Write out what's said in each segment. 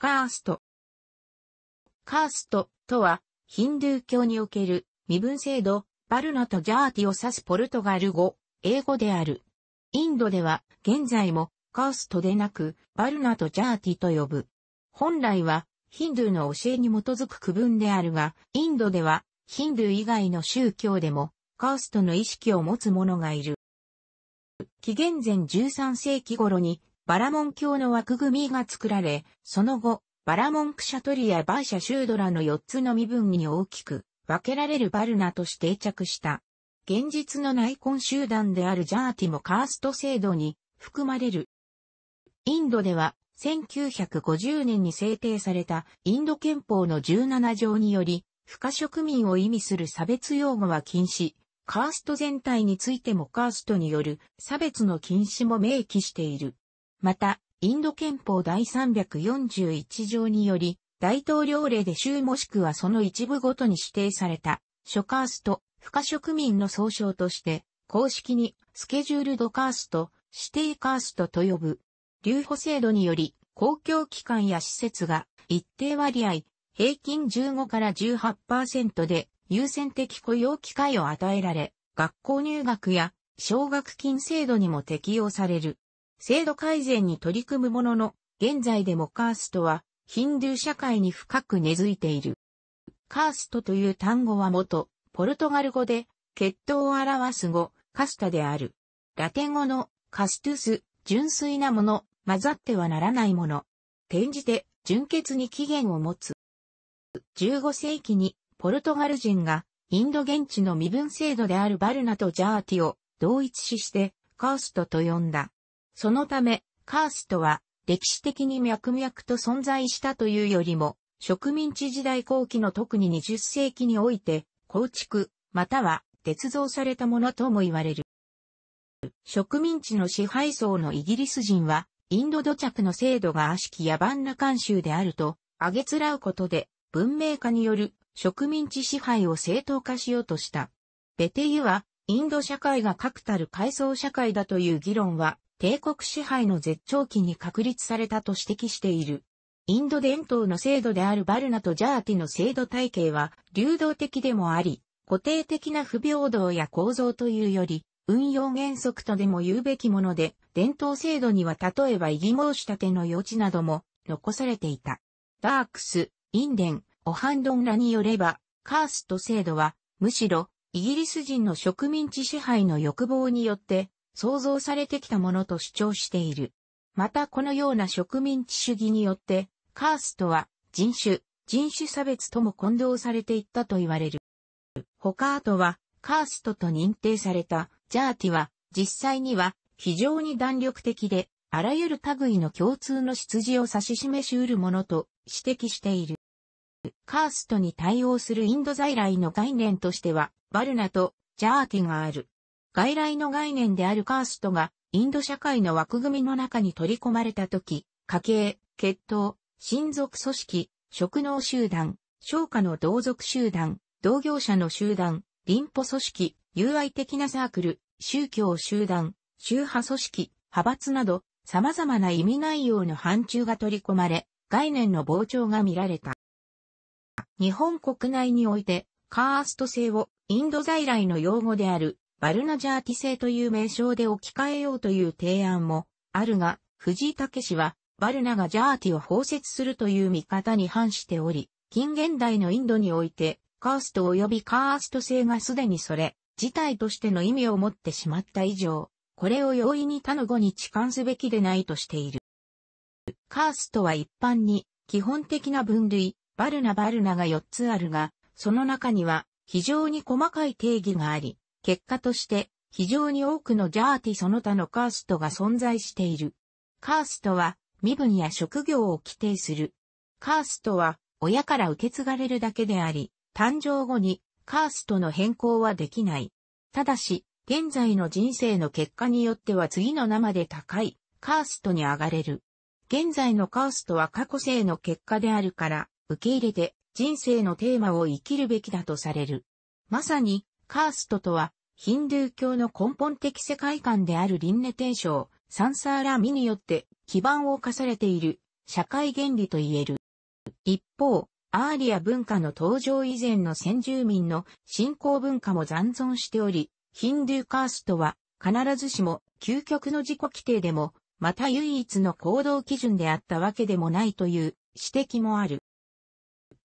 カーストとは、ヒンドゥー教における身分制度、バルナとジャーティを指すポルトガル語、英語である。インドでは、現在もカーストでなく、バルナとジャーティと呼ぶ。本来は、ヒンドゥーの教えに基づく区分であるが、インドでは、ヒンドゥー以外の宗教でも、カーストの意識を持つ者がいる。紀元前13世紀頃に、バラモン教の枠組みが作られ、その後、バラモンクシャトリやバーシャシュードラの4つの身分に大きく分けられるバルナとして定着した。現実の内婚集団であるジャーティもカースト制度に含まれる。インドでは1950年に制定されたインド憲法の17条により、不可植民を意味する差別用語は禁止、カースト全体についてもカーストによる差別の禁止も明記している。また、インド憲法第341条により、大統領令で州もしくはその一部ごとに指定された、諸カースト、不可植民の総称として、公式にスケジュールドカースト、指定カーストと呼ぶ。留保制度により、公共機関や施設が一定割合、平均15から 18% で優先的雇用機会を与えられ、学校入学や奨学金制度にも適用される。制度改善に取り組むものの、現在でもカーストは、ヒンドゥー社会に深く根付いている。カーストという単語は元、ポルトガル語で、血統を表す語、カスタである。ラテン語の、カストゥス、純粋なもの、混ざってはならないもの。転じて、純血に起源を持つ。15世紀に、ポルトガル人が、インド現地の身分制度であるバルナとジャーティを、同一視して、カーストと呼んだ。そのため、カーストは歴史的に脈々と存在したというよりも、植民地時代後期の特に20世紀において、構築、または捏造されたものとも言われる。植民地の支配層のイギリス人は、インド土着の制度が悪しき野蛮な慣習であると、あげつらうことで、文明化による植民地支配を正当化しようとした。ベテユは、インド社会が確たる階層社会だという議論は、帝国支配の絶頂期に確立されたと指摘している。インド伝統の制度であるバルナとジャーティの制度体系は流動的でもあり、固定的な不平等や構造というより、運用原則とでも言うべきもので、伝統制度には例えば異議申し立ての余地なども残されていた。ダークス、インデン、オハンドンらによれば、カースト制度は、むしろ、イギリス人の植民地支配の欲望によって、創造されてきたものと主張している。またこのような植民地主義によって、カーストは人種差別とも混同されていったと言われる。ホカートは、カーストと認定されたジャーティは、実際には非常に弾力的で、あらゆる類の共通の出自を指し示しうるものと指摘している。カーストに対応するインド在来の概念としては、バルナとジャーティがある。外来の概念であるカーストが、インド社会の枠組みの中に取り込まれたとき、家系、血統、親族組織、職能集団、商家の同族集団、同業者の集団、隣保組織、友愛的なサークル、宗教集団、宗派組織、派閥など、様々な意味内容の範疇が取り込まれ、概念の膨張が見られた。日本国内において、カースト制をインド在来の用語である、バルナジャーティ制という名称で置き換えようという提案もあるが、藤井毅は、バルナがジャーティを包摂するという見方に反しており、近現代のインドにおいて、カースト及びカースト制がすでにそれ、自体としての意味を持ってしまった以上、これを容易に他の語に置換すべきでないとしている。カーストは一般に、基本的な分類、バルナが4つあるが、その中には、非常に細かい定義があり、結果として、非常に多くのジャーティその他のカーストが存在している。カーストは、身分や職業を規定する。カーストは、親から受け継がれるだけであり、誕生後に、カーストの変更はできない。ただし、現在の人生の結果によっては次の生で高い、カーストに上がれる。現在のカーストは過去生の結果であるから、受け入れて、人生のテーマを生きるべきだとされる。まさに、カーストとは、ヒンドゥー教の根本的世界観である輪廻転生、サンサーラーミによって基盤を課されている社会原理と言える。一方、アーリア文化の登場以前の先住民の信仰文化も残存しており、ヒンドゥーカーストは必ずしも究極の自己規定でも、また唯一の行動基準であったわけでもないという指摘もある。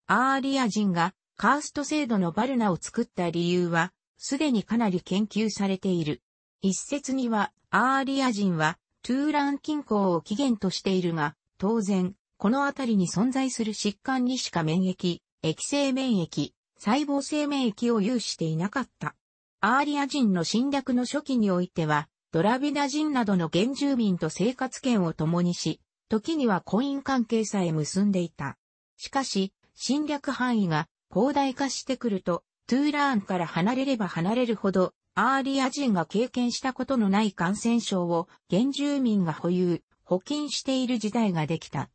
アーリア人がカースト制度のヴァルナを作った理由は、すでにかなり研究されている。一説には、アーリア人はトゥーラン近郊を起源としているが、当然、この辺りに存在する疾患にしか免疫、液性免疫、細胞性免疫を有していなかった。アーリア人の侵略の初期においては、ドラビダ人などの原住民と生活圏を共にし、時には婚姻関係さえ結んでいた。しかし、侵略範囲が広大化してくると、トゥーラーンから離れれば離れるほど、アーリア人が経験したことのない感染症を原住民が保有、保菌している時代ができた。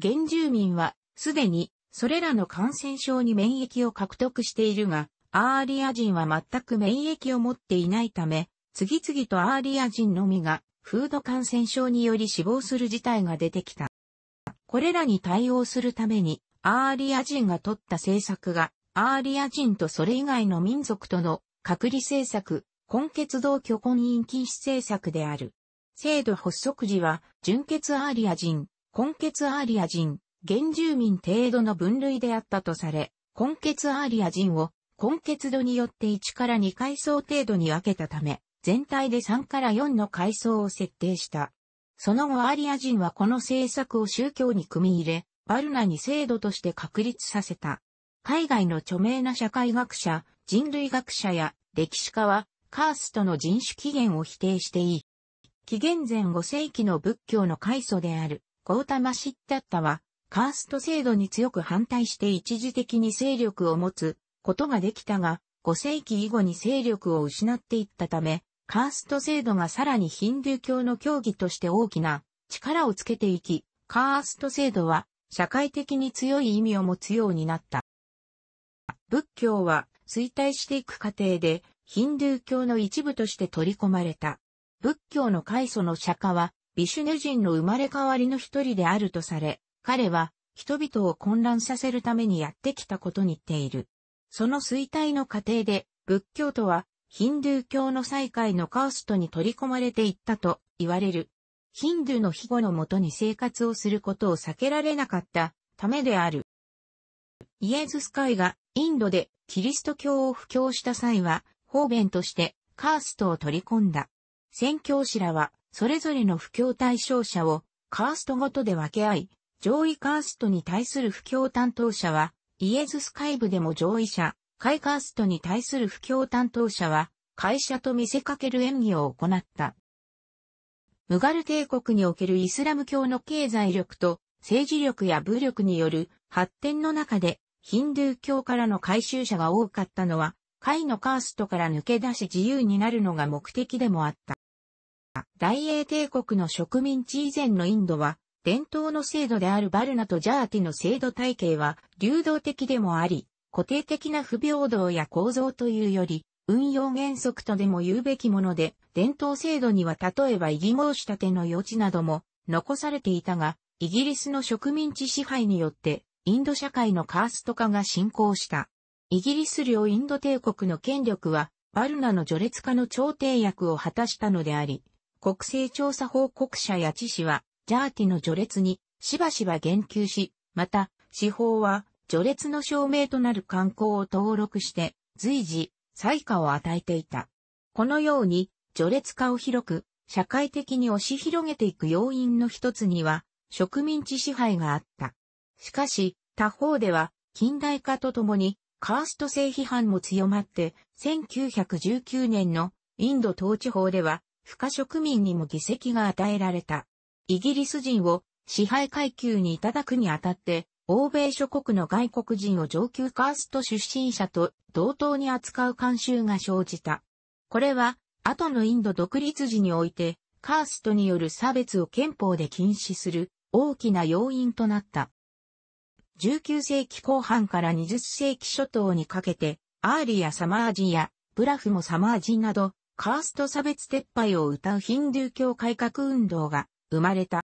原住民は、すでに、それらの感染症に免疫を獲得しているが、アーリア人は全く免疫を持っていないため、次々とアーリア人のみが、風土感染症により死亡する事態が出てきた。これらに対応するために、アーリア人が取った政策が、アーリア人とそれ以外の民族との隔離政策、混血同居婚姻禁止政策である。制度発足時は、純血アーリア人、混血アーリア人、原住民程度の分類であったとされ、混血アーリア人を、混血度によって1から2階層程度に分けたため、全体で3から4の階層を設定した。その後アーリア人はこの政策を宗教に組み入れ、ヴァルナに制度として確立させた。海外の著名な社会学者、人類学者や歴史家は、カーストの人種起源を否定していい。紀元前5世紀の仏教の開祖である、ゴータマ・シッダッタは、カースト制度に強く反対して一時的に勢力を持つことができたが、5世紀以後に勢力を失っていったため、カースト制度がさらにヒンドゥー教の教義として大きな力をつけていき、カースト制度は社会的に強い意味を持つようになった。仏教は衰退していく過程でヒンドゥー教の一部として取り込まれた。仏教の開祖の釈迦はビシュヌ人の生まれ変わりの一人であるとされ、彼は人々を混乱させるためにやってきたことに似ている。その衰退の過程で仏教とはヒンドゥー教の最下位のカーストに取り込まれていったと言われる。ヒンドゥーの庇護のもとに生活をすることを避けられなかったためである。イエズス会がインドでキリスト教を布教した際は、方便としてカーストを取り込んだ。宣教師らはそれぞれの布教対象者をカーストごとで分け合い、上位カーストに対する布教担当者は、イエズス会部でも上位者。下位カーストに対する布教担当者は、会社と見せかける演技を行った。ムガル帝国におけるイスラム教の経済力と政治力や武力による発展の中で、ヒンドゥー教からの改宗者が多かったのは、下位のカーストから抜け出し自由になるのが目的でもあった。大英帝国の植民地以前のインドは、伝統の制度であるヴァルナとジャーティの制度体系は流動的でもあり、固定的な不平等や構造というより、運用原則とでも言うべきもので、伝統制度には例えば異議申し立ての余地なども残されていたが、イギリスの植民地支配によって、インド社会のカースト化が進行した。イギリス領インド帝国の権力は、ヴァルナの序列化の調停役を果たしたのであり、国勢調査報告者や知事は、ジャーティの序列にしばしば言及し、また、司法は、序列の証明となる慣行を登録して、随時、裁可を与えていた。このように、序列化を広く、社会的に押し広げていく要因の一つには、植民地支配があった。しかし、他方では、近代化とともに、カースト制批判も強まって、1919年のインド統治法では、不可植民にも議席が与えられた。イギリス人を支配階級にいただくにあたって、欧米諸国の外国人を上級カースト出身者と同等に扱う慣習が生じた。これは、後のインド独立時において、カーストによる差別を憲法で禁止する大きな要因となった。19世紀後半から20世紀初頭にかけて、アーリア・サマージやブラフモ・サマージなど、カースト差別撤廃を謳うヒンドゥー教改革運動が生まれた。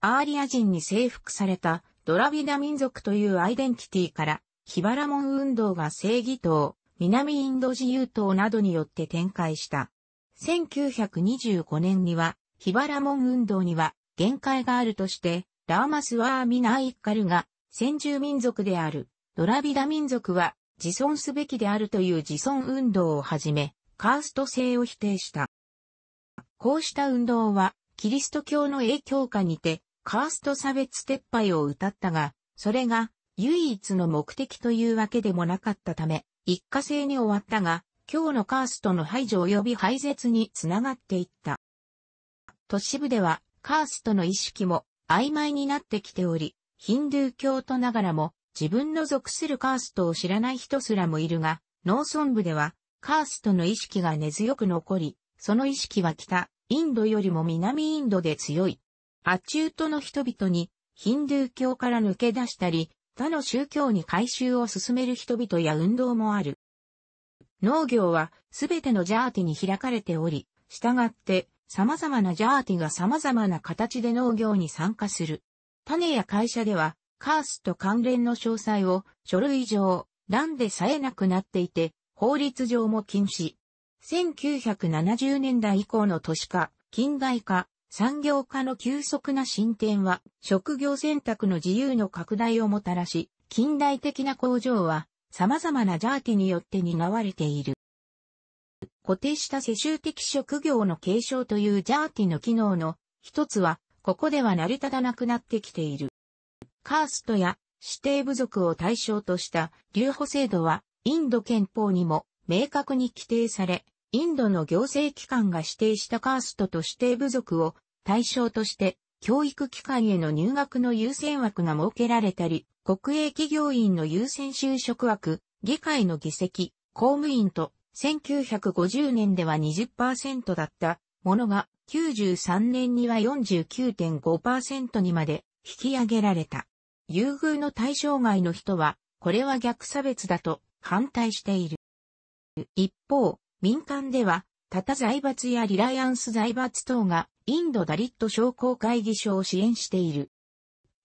アーリア人に征服されたドラヴィダ民族というアイデンティティから、ヒバラモン運動が正義党、南インド自由党などによって展開した。1925年には、ヒバラモン運動には限界があるとして、ラーマスワーミ・ナーイッカルが、先住民族であるドラヴィダ民族は自存すべきであるという自存運動をはじめ、カースト制を否定した。こうした運動は、キリスト教の影響下にて、カースト差別撤廃を謳ったが、それが唯一の目的というわけでもなかったため、一過性に終わったが、今日のカーストの排除及び廃絶につながっていった。都市部では、カーストの意識も曖昧になってきており、ヒンドゥー教徒ながらも、自分の属するカーストを知らない人すらもいるが、農村部では、カーストの意識が根強く残り、その意識は北、インドよりも南インドで強い。アチュートの人々にヒンドゥー教から抜け出したり、他の宗教に改宗を進める人々や運動もある。農業はすべてのジャーティに開かれており、従って様々なジャーティが様々な形で農業に参加する。種や会社ではカースト関連の詳細を書類上、欄でさえなくなっていて、法律上も禁止。1970年代以降の都市化、近代化、産業化の急速な進展は、職業選択の自由の拡大をもたらし、近代的な工場は、様々なジャーティによって担われている。固定した世襲的職業の継承というジャーティの機能の一つは、ここでは成り立たなくなってきている。カーストや指定部族を対象とした留保制度は、インド憲法にも明確に規定され、インドの行政機関が指定したカーストと指定部族を対象として教育機関への入学の優先枠が設けられたり、国営企業員の優先就職枠、議会の議席、公務員と1950年では 20% だったものが93年には 49.5% にまで引き上げられた。優遇の対象外の人は、これは逆差別だと反対している。一方、民間では、タタ財閥やリライアンス財閥等が、インドダリット商工会議所を支援している。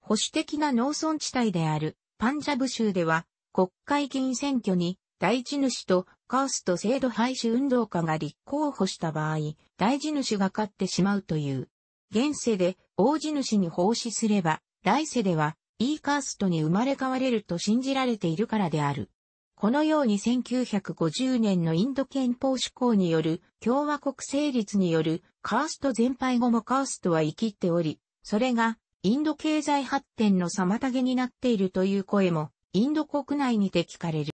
保守的な農村地帯である、パンジャブ州では、国会議員選挙に、大地主とカースト制度廃止運動家が立候補した場合、大地主が勝ってしまうという。現世で、大地主に奉仕すれば、来世では、いいカーストに生まれ変われると信じられているからである。このように1950年のインド憲法施行による共和国成立によるカースト全廃後もカーストは生きっており、それがインド経済発展の妨げになっているという声もインド国内にて聞かれる。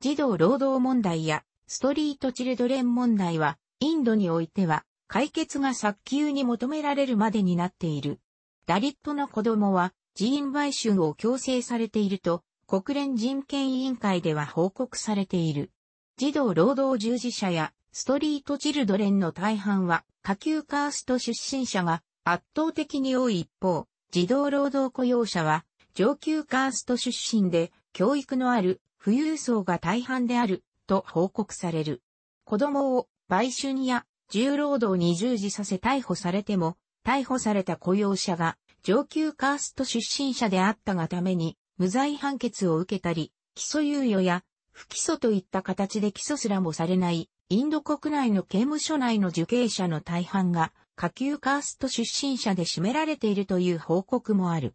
児童労働問題やストリートチルドレン問題はインドにおいては解決が早急に求められるまでになっている。ダリットの子供は寺院買収を強制されていると、国連人権委員会では報告されている。児童労働従事者やストリートチルドレンの大半は下級カースト出身者が圧倒的に多い一方、児童労働雇用者は上級カースト出身で教育のある富裕層が大半であると報告される。子供を売春や重労働に従事させ逮捕されても、逮捕された雇用者が上級カースト出身者であったがために、無罪判決を受けたり、起訴猶予や不起訴といった形で起訴すらもされない、インド国内の刑務所内の受刑者の大半が下級カースト出身者で占められているという報告もある。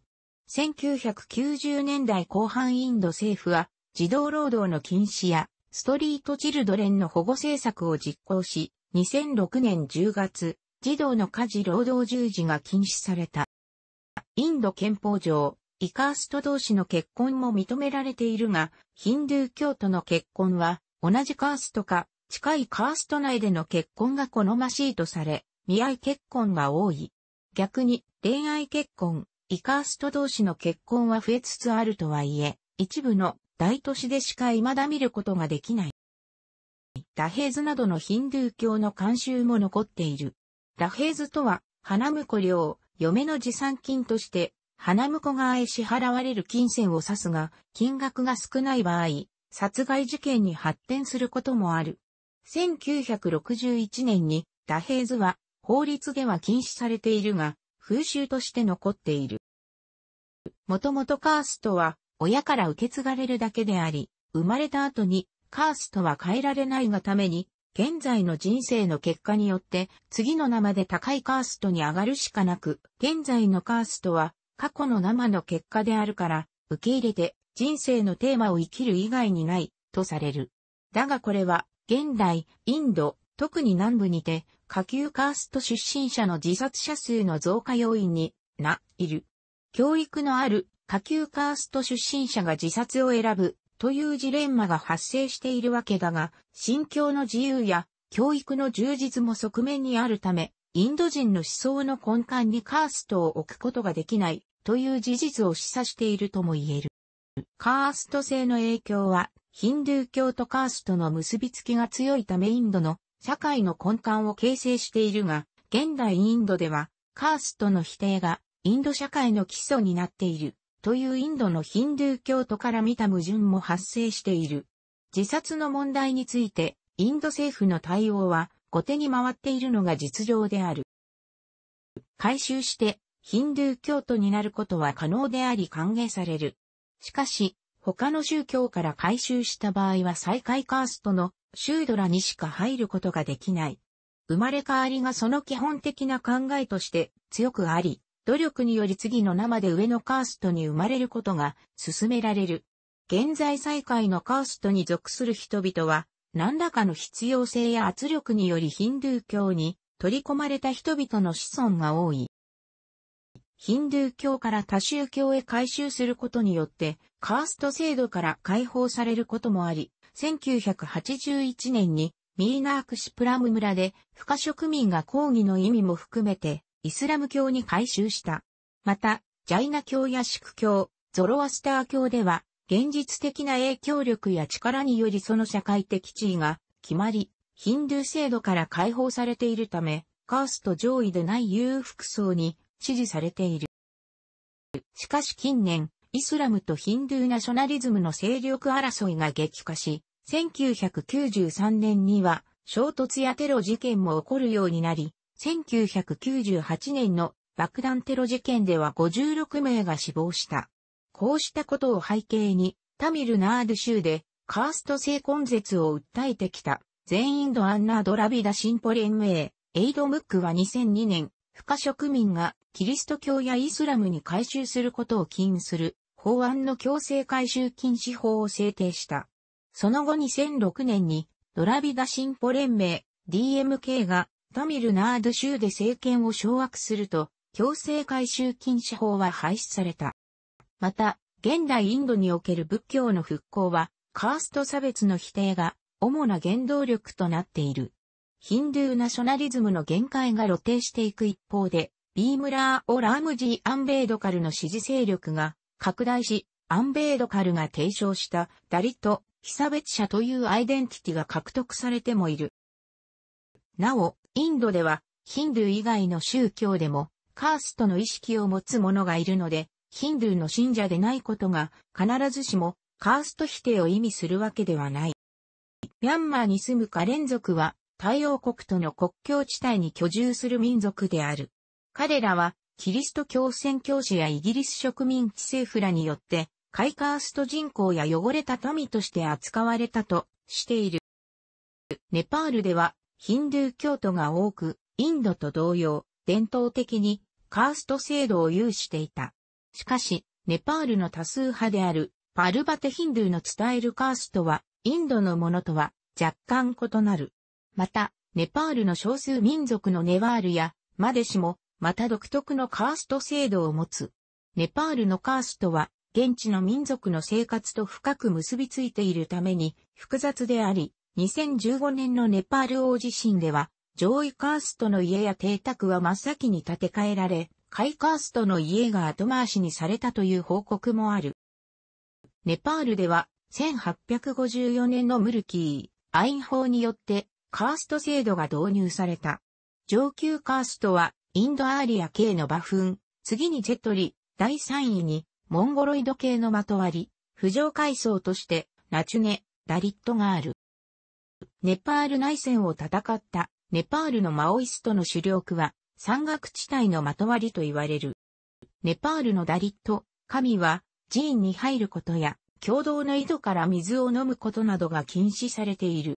1990年代後半インド政府は児童労働の禁止やストリートチルドレンの保護政策を実行し、2006年10月、児童の家事労働従事が禁止された。インド憲法上、異カースト同士の結婚も認められているが、ヒンドゥー教徒の結婚は、同じカーストか、近いカースト内での結婚が好ましいとされ、見合い結婚が多い。逆に、恋愛結婚、異カースト同士の結婚は増えつつあるとはいえ、一部の大都市でしか未だ見ることができない。ダヘーズなどのヒンドゥー教の慣習も残っている。ダヘーズとは、花婿料、嫁の持参金として、花婿側へ支払われる金銭を指すが、金額が少ない場合、殺害事件に発展することもある。1961年に、ダヘーズは、法律では禁止されているが、風習として残っている。もともとカーストは親から受け継がれるだけであり、生まれた後にカーストは変えられないがために、現在の人生の結果によって次の生で高いカーストに上がるしかなく、現在のカーストは過去の生の結果であるから、受け入れて人生のテーマを生きる以外にないとされる。だがこれは現代、インド、特に南部にて下級カースト出身者の自殺者数の増加要因になっている。教育のある下級カースト出身者が自殺を選ぶというジレンマが発生しているわけだが、信教の自由や教育の充実も側面にあるため、インド人の思想の根幹にカーストを置くことができないという事実を示唆しているとも言える。カースト制の影響は、ヒンドゥー教とカーストの結びつきが強いためインドの社会の根幹を形成しているが、現代インドではカーストの否定がインド社会の基礎になっているというインドのヒンドゥー教徒から見た矛盾も発生している。自殺の問題についてインド政府の対応は後手に回っているのが実情である。改宗してヒンドゥー教徒になることは可能であり歓迎される。しかし、他の宗教から改宗した場合は最下位カーストのシュードラにしか入ることができない。生まれ変わりがその基本的な考えとして強くあり、努力により次の生で上のカーストに生まれることが勧められる。現在最下位のカーストに属する人々は、何らかの必要性や圧力によりヒンドゥー教に取り込まれた人々の子孫が多い。ヒンドゥー教から他宗教へ改宗することによって、カースト制度から解放されることもあり、1981年にミーナークシプラム村で不可植民が抗議の意味も含めてイスラム教に改宗した。また、ジャイナ教やシク教、ゾロアスター教では、現実的な影響力や力によりその社会的地位が決まり、ヒンドゥー制度から解放されているため、カースト上位でない裕福層に、支持されている。しかし近年、イスラムとヒンドゥーナショナリズムの勢力争いが激化し、1993年には衝突やテロ事件も起こるようになり、1998年の爆弾テロ事件では56名が死亡した。こうしたことを背景に、タミルナード州でカースト性根絶を訴えてきた、全インドアンナード・ラビダ進歩連盟、エイド・ムックは2002年、不可植民がキリスト教やイスラムに改宗することを禁止する法案の強制改宗禁止法を制定した。その後2006年にドラビダ進歩連盟 DMK がタミルナード州で政権を掌握すると強制改宗禁止法は廃止された。また、現代インドにおける仏教の復興はカースト差別の否定が主な原動力となっている。ヒンドゥーナショナリズムの限界が露呈していく一方で、ビームラー・オ・ラームジー・アンベードカルの支持勢力が拡大し、アンベードカルが提唱したダリト、被差別者というアイデンティティが獲得されてもいる。なお、インドでは、ヒンドゥー以外の宗教でも、カーストの意識を持つ者がいるので、ヒンドゥーの信者でないことが、必ずしも、カースト否定を意味するわけではない。ミャンマーに住むカレン族は、タイ王国との国境地帯に居住する民族である。彼らは、キリスト教宣教師やイギリス植民地政府らによって、下位カースト人口や汚れた民として扱われたとしている。ネパールでは、ヒンドゥー教徒が多く、インドと同様、伝統的にカースト制度を有していた。しかし、ネパールの多数派である、パルバテヒンドゥーの伝えるカーストは、インドのものとは若干異なる。また、ネパールの少数民族のネワールやマデシも、また独特のカースト制度を持つ。ネパールのカーストは、現地の民族の生活と深く結びついているために複雑であり、2015年のネパール大地震では、上位カーストの家や邸宅は真っ先に建て替えられ、下位カーストの家が後回しにされたという報告もある。ネパールでは、1854年のムルキー・アイン法によって、カースト制度が導入された。上級カーストは、インドアーリア系のバフン、次にチェトリ、第3位に、モンゴロイド系のまとわり、浮上階層として、ラチュネ、ダリットがある。ネパール内戦を戦った、ネパールのマオイストの主力は、山岳地帯のまとわりと言われる。ネパールのダリット、神は寺院に入ることや、共同の井戸から水を飲むことなどが禁止されている。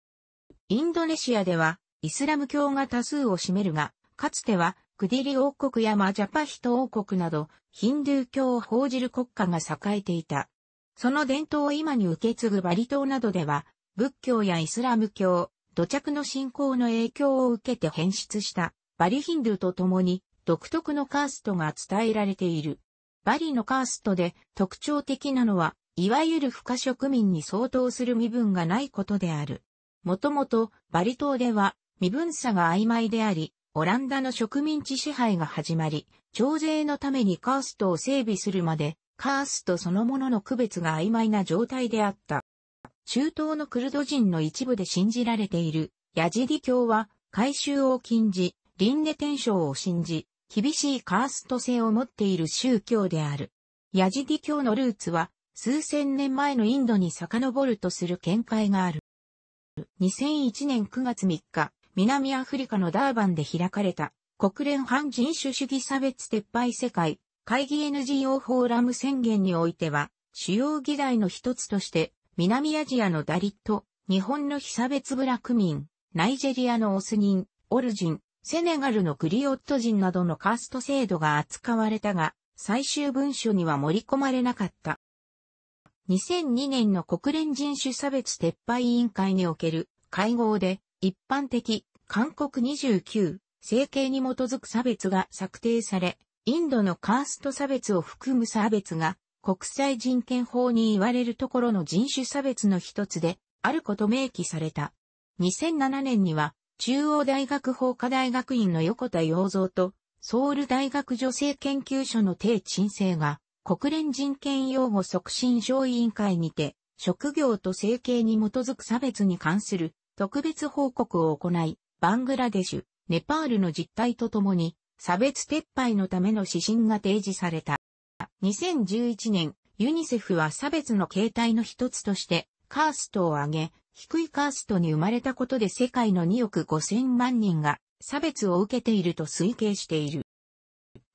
インドネシアでは、イスラム教が多数を占めるが、かつては、クディリ王国やマジャパヒト王国など、ヒンドゥー教を奉じる国家が栄えていた。その伝統を今に受け継ぐバリ島などでは、仏教やイスラム教、土着の信仰の影響を受けて変質した、バリヒンドゥーと共に、独特のカーストが伝えられている。バリのカーストで特徴的なのは、いわゆる不可植民に相当する身分がないことである。もともと、バリ島では、身分差が曖昧であり、オランダの植民地支配が始まり、徴税のためにカーストを整備するまで、カーストそのものの区別が曖昧な状態であった。中東のクルド人の一部で信じられている、ヤジディ教は、改宗を禁じ、輪廻転生を信じ、厳しいカースト制を持っている宗教である。ヤジディ教のルーツは、数千年前のインドに遡るとする見解がある。2001年9月3日、南アフリカのダーバンで開かれた国連反人種主義差別撤廃世界会議 NGO フォーラム宣言においては主要議題の一つとして南アジアのダリット、日本の被差別部落民、ナイジェリアのオス人、オル人、セネガルのクリオット人などのカースト制度が扱われたが最終文書には盛り込まれなかった。2002年の国連人種差別撤廃委員会における会合で一般的、勧告29、政経に基づく差別が策定され、インドのカースト差別を含む差別が国際人権法に言われるところの人種差別の一つであること明記された。2007年には中央大学法科大学院の横田洋三とソウル大学女性研究所の鄭鎮静が国連人権擁護促進小委員会にて職業と政経に基づく差別に関する特別報告を行い、バングラデシュ、ネパールの実態とともに、差別撤廃のための指針が提示された。2011年、ユニセフは差別の形態の一つとして、カーストを挙げ、低いカーストに生まれたことで世界の2億5000万人が差別を受けていると推計している。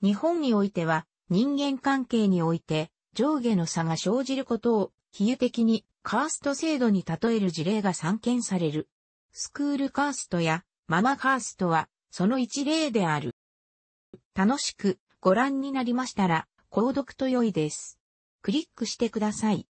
日本においては、人間関係において、上下の差が生じることを、比喩的に、カースト制度に例える事例が散見される。スクールカーストやママカーストはその一例である。楽しくご覧になりましたら購読と良いです。クリックしてください。